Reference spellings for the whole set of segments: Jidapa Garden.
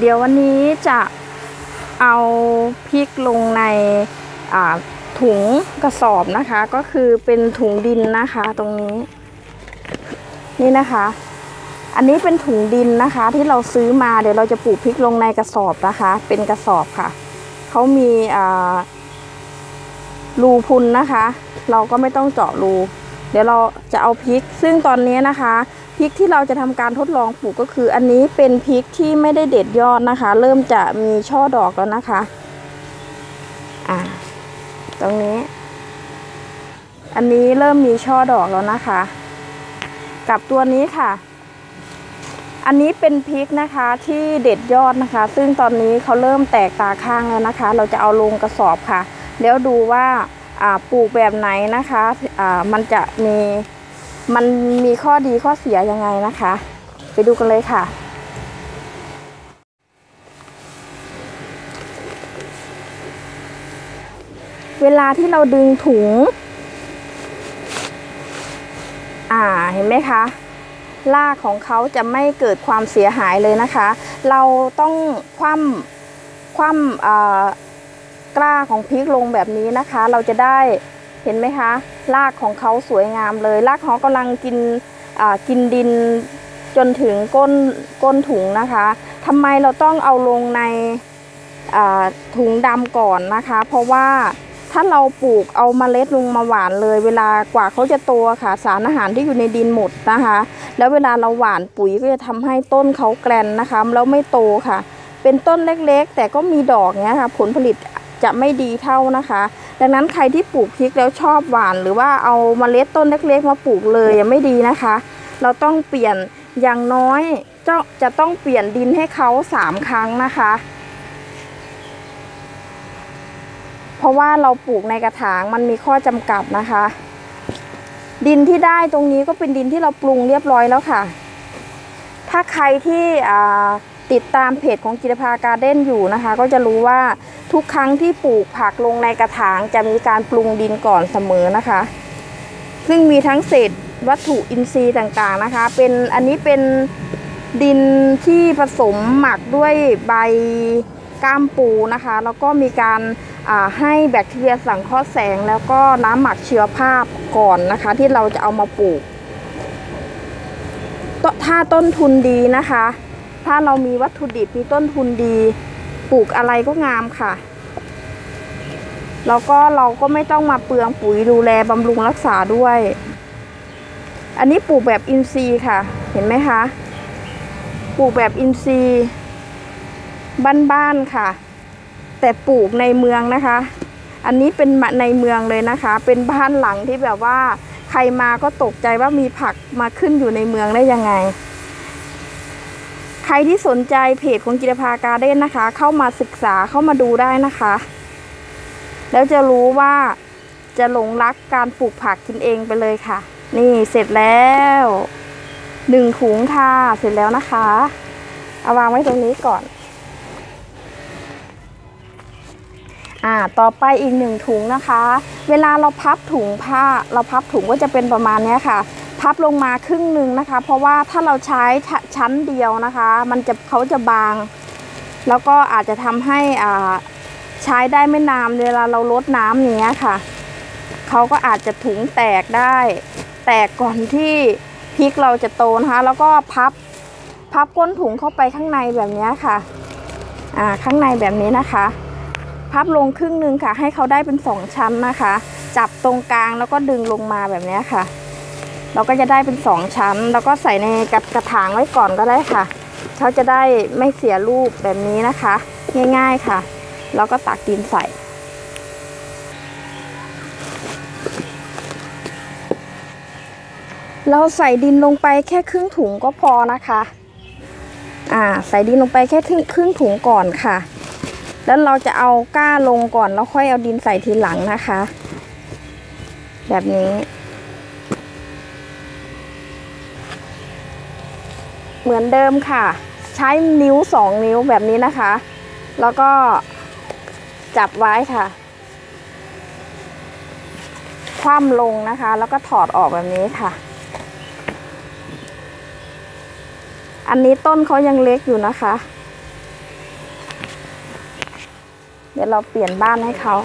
เดี๋ยววันนี้จะเอาพริกลงในถุงกระสอบนะคะก็คือเป็นถุงดินนะคะตรงนี้นี่นะคะอันนี้เป็นถุงดินนะคะที่เราซื้อมาเดี๋ยวเราจะปลูกพริกลงในกระสอบนะคะเป็นกระสอบค่ะเขามีรูพุนนะคะเราก็ไม่ต้องเจาะรูเดี๋ยวเราจะเอาพริกซึ่งตอนนี้นะคะพริกที่เราจะทำการทดลองปลูกก็คืออันนี้เป็นพริกที่ไม่ได้เด็ดยอดนะคะเริ่มจะมีช่อดอกแล้วนะคะตรงนี้อันนี้เริ่มมีช่อดอกแล้วนะคะกับตัวนี้ค่ะอันนี้เป็นพริกนะคะที่เด็ดยอดนะคะซึ่งตอนนี้เขาเริ่มแตกตาข้างแล้วนะคะเราจะเอาลงกระสอบค่ะแล้วดูว่าปลูกแบบไหนนะคะมันจะมีข้อดีข้อเสียยังไงนะคะไปดูกันเลยค่ะเวลาที่เราดึงถุงเห็นไหมคะรากของเขาจะไม่เกิดความเสียหายเลยนะคะเราต้องคว่ำกล้าของพริกลงแบบนี้นะคะเราจะได้เห็นไหมคะรากของเขาสวยงามเลยรากเขากำลังกินดินจนถึงก้นถุงนะคะทำไมเราต้องเอาลงในถุงดำก่อนนะคะเพราะว่าถ้าเราปลูกเอาเมล็ดลงมาหว่านเลยเวลากว่าเขาจะโตค่ะสารอาหารที่อยู่ในดินหมดนะคะแล้วเวลาเราหว่านปุ๋ยก็จะทำให้ต้นเขาแกรนนะคะแล้วไม่โตค่ะเป็นต้นเล็กๆแต่ก็มีดอกเนี้ยค่ะผลผลิตจะไม่ดีเท่านะคะดังนั้นใครที่ปลูกพริกแล้วชอบหว่านหรือว่าเอาเมล็ดต้นเล็กๆมาปลูกเลยยังไม่ดีนะคะเราต้องเปลี่ยนอย่างน้อยจะต้องเปลี่ยนดินให้เขา3 ครั้งนะคะเพราะว่าเราปลูกในกระถางมันมีข้อจำกัดนะคะดินที่ได้ตรงนี้ก็เป็นดินที่เราปรุงเรียบร้อยแล้วค่ะถ้าใครที่ติดตามเพจของจิตรภาการ์เด้นอยู่นะคะก็จะรู้ว่าทุกครั้งที่ปลูกผักลงในกระถางจะมีการปรุงดินก่อนเสมอนะคะซึ่งมีทั้งเศษวัตถุอินทรีย์ต่างๆนะคะเป็นอันนี้เป็นดินที่ผสมหมักด้วยใบก้ามปูนะคะแล้วก็มีการให้แบคทีเรียสังเคราะห์แสงแล้วก็น้ำหมักเชื้อภาพก่อนนะคะที่เราจะเอามาปลูกถ้าต้นทุนดีนะคะถ้าเรามีวัตถุดิบมีต้นทุนดีปลูกอะไรก็งามค่ะแล้วก็เราก็ไม่ต้องมาเปลืองปุ๋ยดูแลบำรุงรักษาด้วยอันนี้ปลูกแบบอินทรีย์ค่ะเห็นไหมคะปลูกแบบอินทรีย์บ้านๆค่ะแต่ปลูกในเมืองนะคะอันนี้เป็นในเมืองเลยนะคะเป็นบ้านหลังที่แบบว่าใครมาก็ตกใจว่ามีผักมาขึ้นอยู่ในเมืองได้ยังไงใครที่สนใจเพจของจิตรภาการ์เด้นนะคะเข้ามาศึกษาเข้ามาดูได้นะคะแล้วจะรู้ว่าจะหลงรักการปลูกผักกินเองไปเลยค่ะนี่เสร็จแล้ว1 ถุงค่ะเสร็จแล้วนะคะเอาวางไว้ตรงนี้ก่อนต่อไปอีก1 ถุงนะคะเวลาเราพับถุงผ้าเราพับถุงก็จะเป็นประมาณนี้ค่ะพับลงมาครึ่งหนึ่งนะคะเพราะว่าถ้าเราใช้ชั้นเดียวนะคะมันจะเขาจะบางแล้วก็อาจจะทำให้ใช้ได้ไม่นานเวลาเราลดน้ำเนี้ยค่ะเขาก็อาจจะถุงแตกได้แตกก่อนที่พริกเราจะโตนะคะแล้วก็พับก้นถุงเข้าไปข้างในแบบนี้ค่ะข้างในแบบนี้นะคะพับลงครึ่งหนึ่งค่ะให้เขาได้เป็น2 ชั้นนะคะจับตรงกลางแล้วก็ดึงลงมาแบบนี้ค่ะเราก็จะได้เป็น2 ชั้นแล้วก็ใส่ในกระถางไว้ก่อนก็ได้ค่ะเขาจะได้ไม่เสียรูปแบบนี้นะคะง่ายๆค่ะแล้วก็ตักดินใส่เราใส่ดินลงไปแค่ครึ่งถุงก็พอนะคะใส่ดินลงไปแค่ครึ่งถุงก่อนค่ะแล้วเราจะเอาก้าลงก่อนแล้วค่อยเอาดินใส่ทีหลังนะคะแบบนี้เหมือนเดิมค่ะใช้นิ้ว2 นิ้วแบบนี้นะคะแล้วก็จับไว้ค่ะคว่ำลงนะคะแล้วก็ถอดออกแบบนี้ค่ะอันนี้ต้นเขายังเล็กอยู่นะคะ เดี๋ยวเราเปลี่ยนบ้านให้เขา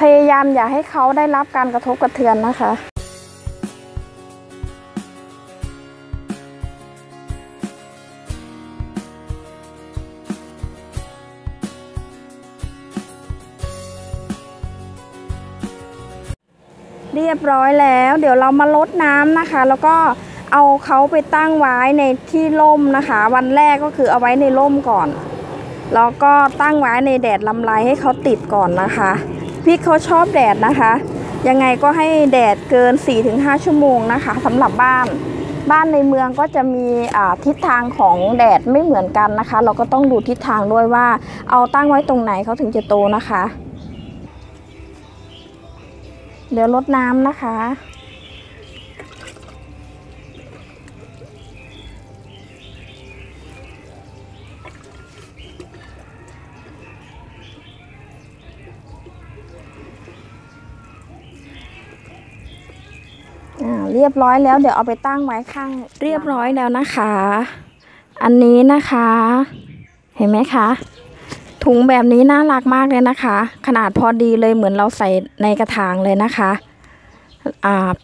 พยายามอย่าให้เขาได้รับการกระทบกระเทือนนะคะเรียบร้อยแล้วเดี๋ยวเรามาลดน้ำนะคะแล้วก็เอาเขาไปตั้งไว้ในที่ร่มนะคะวันแรกก็คือเอาไว้ในร่มก่อนแล้วก็ตั้งไว้ในแดดลำไรให้เขาติดก่อนนะคะพริกเขาชอบแดดนะคะยังไงก็ให้แดดเกิน 4-5 ชั่วโมงนะคะสำหรับบ้านในเมืองก็จะมีทิศทางของแดดไม่เหมือนกันนะคะเราก็ต้องดูทิศทางด้วยว่าเอาตั้งไว้ตรงไหนเขาถึงจะโตนะคะเดี๋ยวรดน้ำนะคะเรียบร้อยแล้วเดี๋ยวเอาไปตั้งไว้ข้างเรียบร้อยแล้วนะคะอันนี้นะคะเห็นไหมคะถุงแบบนี้น่ารักมากเลยนะคะขนาดพอดีเลยเหมือนเราใส่ในกระถางเลยนะคะ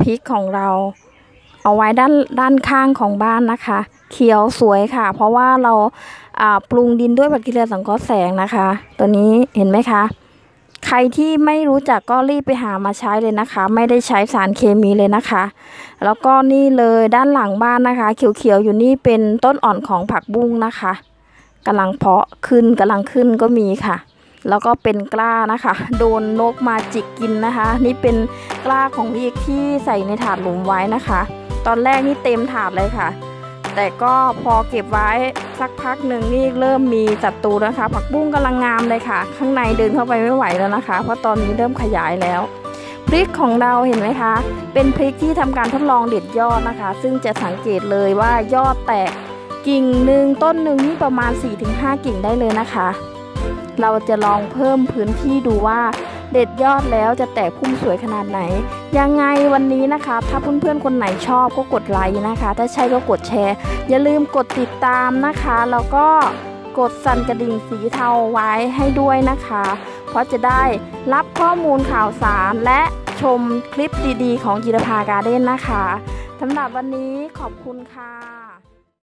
พริกของเราเอาไว้ด้านข้างของบ้านนะคะเขียวสวยค่ะเพราะว่าเราปรุงดินด้วยปฏิกิริยาสังเคราะห์แสงนะคะตัวนี้เห็นไหมคะใครที่ไม่รู้จักก็รีบไปหามาใช้เลยนะคะไม่ได้ใช้สารเคมีเลยนะคะแล้วก็นี่เลยด้านหลังบ้านนะคะเขียวๆอยู่นี่เป็นต้นอ่อนของผักบุ้งนะคะกำลังเพาะขึ้นกำลังขึ้นก็มีค่ะแล้วก็เป็นกล้านะคะโดนนกมาจิกกินนะคะนี่เป็นกล้าของพริกที่ใส่ในถาดหลุมไว้นะคะตอนแรกนี่เต็มถาดเลยค่ะแต่ก็พอเก็บไว้สักพักหนึ่งนี่เริ่มมีศัตรูนะคะผักบุ้งกำลังงามเลยค่ะข้างในเดินเข้าไปไม่ไหวแล้วนะคะเพราะตอนนี้เริ่มขยายแล้วพริกของเราเห็นไหมคะเป็นพริกที่ทำการทดลองเด็ดยอดนะคะซึ่งจะสังเกตเลยว่ายอดแตกกิ่งหนึ่งต้นหนึ่งนี่ประมาณ 4-5 กิ่งได้เลยนะคะเราจะลองเพิ่มพื้นที่ดูว่าเด็ดยอดแล้วจะแตกพุ่มสวยขนาดไหนยังไงวันนี้นะคะถ้าเพื่อนๆคนไหนชอบก็กดไลค์นะคะถ้าใช่ก็กดแชร์อย่าลืมกดติดตามนะคะแล้วก็กดสั่นกระดิ่งสีเทาไว้ให้ด้วยนะคะเพราะจะได้รับข้อมูลข่าวสารและชมคลิปดีๆของจิรภาการ์เด้นนะคะสำหรับวันนี้ขอบคุณค่ะ